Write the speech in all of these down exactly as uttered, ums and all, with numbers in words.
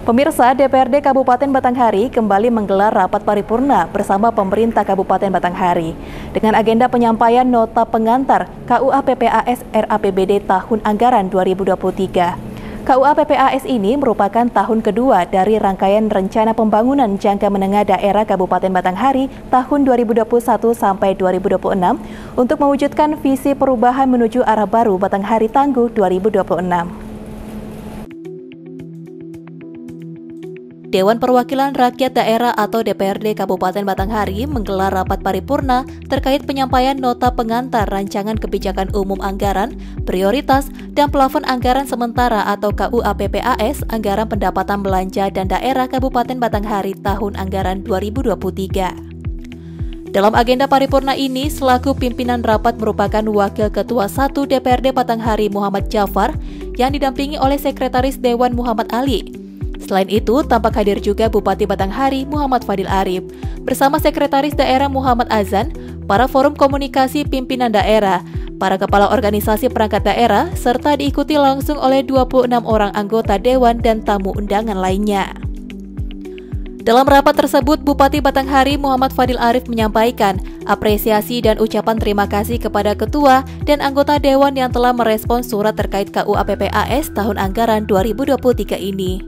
Pemirsa, D P R D Kabupaten Batanghari kembali menggelar rapat paripurna bersama pemerintah Kabupaten Batanghari dengan agenda penyampaian nota pengantar K U A P P A S R A P B D tahun anggaran dua ribu dua puluh tiga. K U A P P A S ini merupakan tahun kedua dari rangkaian rencana pembangunan jangka menengah daerah Kabupaten Batanghari tahun dua ribu dua puluh satu sampai dua ribu dua puluh enam untuk mewujudkan visi perubahan menuju arah baru Batanghari Tangguh dua ribu dua puluh enam. Dewan Perwakilan Rakyat Daerah atau D P R D Kabupaten Batanghari menggelar rapat paripurna terkait penyampaian nota pengantar rancangan kebijakan umum anggaran, prioritas, dan plafon anggaran sementara atau K U A P P A S Anggaran Pendapatan Belanja dan Daerah Kabupaten Batanghari tahun anggaran dua ribu dua puluh tiga. Dalam agenda paripurna ini, selaku pimpinan rapat merupakan Wakil Ketua satu D P R D Batanghari Muhammad Jafar yang didampingi oleh Sekretaris Dewan Muhammad Ali. Selain itu, tampak hadir juga Bupati Batanghari Muhammad Fadil Arif bersama Sekretaris Daerah Muhammad Azan, para forum komunikasi pimpinan daerah, para kepala organisasi perangkat daerah, serta diikuti langsung oleh dua puluh enam orang anggota dewan dan tamu undangan lainnya. Dalam rapat tersebut, Bupati Batanghari Muhammad Fadil Arif menyampaikan apresiasi dan ucapan terima kasih kepada ketua dan anggota dewan yang telah merespons surat terkait K U A P P A S tahun anggaran dua ribu dua puluh tiga ini.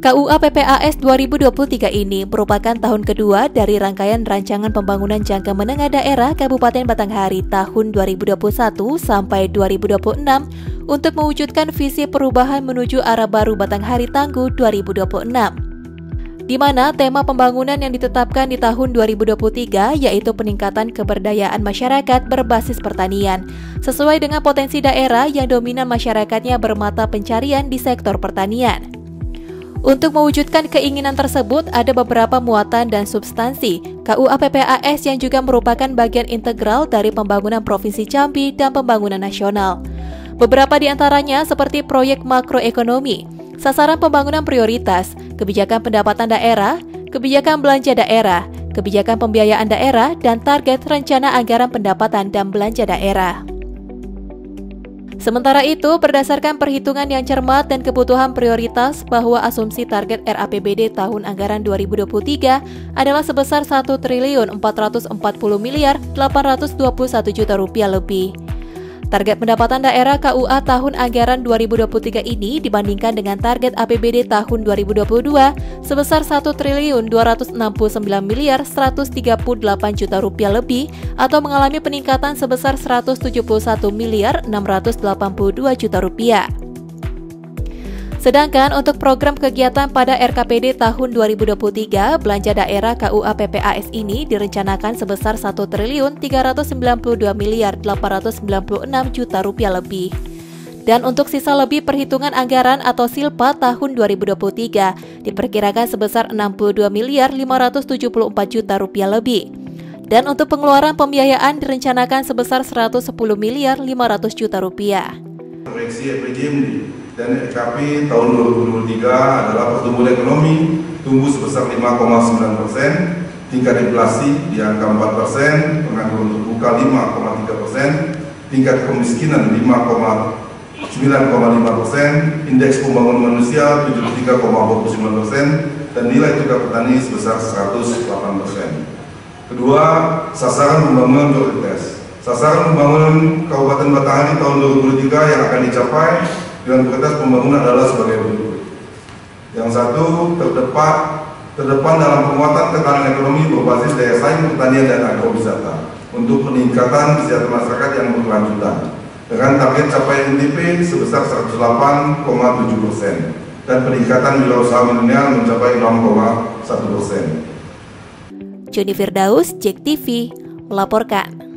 K U A P P A S dua ribu dua puluh tiga ini merupakan tahun kedua dari rangkaian rancangan pembangunan jangka menengah daerah Kabupaten Batanghari tahun dua ribu dua puluh satu sampai dua ribu dua puluh enam untuk mewujudkan visi perubahan menuju arah baru Batanghari Tangguh dua ribu dua puluh enam. Di mana tema pembangunan yang ditetapkan di tahun dua ribu dua puluh tiga yaitu peningkatan keberdayaan masyarakat berbasis pertanian, sesuai dengan potensi daerah yang dominan masyarakatnya bermata pencarian di sektor pertanian. Untuk mewujudkan keinginan tersebut, ada beberapa muatan dan substansi K U A P P A S yang juga merupakan bagian integral dari pembangunan Provinsi Jambi dan pembangunan nasional. Beberapa di antaranya seperti proyek makroekonomi, sasaran pembangunan prioritas, kebijakan pendapatan daerah, kebijakan belanja daerah, kebijakan pembiayaan daerah, dan target rencana anggaran pendapatan dan belanja daerah. Sementara itu, berdasarkan perhitungan yang cermat dan kebutuhan prioritas bahwa asumsi target R A P B D tahun anggaran dua ribu dua puluh tiga adalah sebesar satu triliun empat ratus empat puluh miliar delapan ratus dua puluh satu juta rupiah lebih. Target pendapatan daerah K U A tahun anggaran dua ribu dua puluh tiga ini dibandingkan dengan target A P B D tahun dua ribu dua puluh dua sebesar satu triliun dua ratus enam puluh sembilan miliar seratus tiga puluh delapan juta rupiah lebih atau mengalami peningkatan sebesar seratus tujuh puluh satu miliar enam ratus delapan puluh dua juta rupiah. Sedangkan untuk program kegiatan pada R K P D tahun dua ribu dua puluh tiga, belanja daerah K U A P P A S ini direncanakan sebesar satu triliun tiga ratus sembilan puluh dua miliar delapan ratus sembilan puluh enam juta rupiah lebih. Dan untuk sisa lebih perhitungan anggaran atau silpa tahun dua ribu dua puluh tiga diperkirakan sebesar enam puluh dua miliar lima ratus tujuh puluh empat juta rupiah lebih. Dan untuk pengeluaran pembiayaan direncanakan sebesar seratus sepuluh miliar lima ratus juta rupiah. Proyeksi R P J M D dan R K P tahun dua ribu dua puluh tiga adalah pertumbuhan ekonomi tumbuh sebesar lima koma sembilan persen, tingkat inflasi di angka empat persen, pengangguran terbuka lima koma tiga persen, tingkat kemiskinan lima koma sembilan persen, indeks pembangunan manusia tujuh puluh tiga koma dua puluh sembilan persen, dan nilai tukar petani sebesar seratus delapan persen. Kedua, sasaran pembangunan prioritas. Sasaran pembangunan Kabupaten Batanghari tahun dua ribu dua puluh tiga yang akan dicapai dan prioritas pembangunan adalah sebagai berikut. Yang satu, terdepan, terdepan dalam penguatan ketahanan ekonomi berbasis daya saing pertanian dan agrowisata untuk peningkatan kesejahteraan masyarakat yang berkelanjutan dengan target capaian N T P sebesar seratus delapan koma tujuh persen dan peningkatan nilai usaha milenial mencapai enam koma satu persen. Juni Firdaus, Jek T V, melaporkan.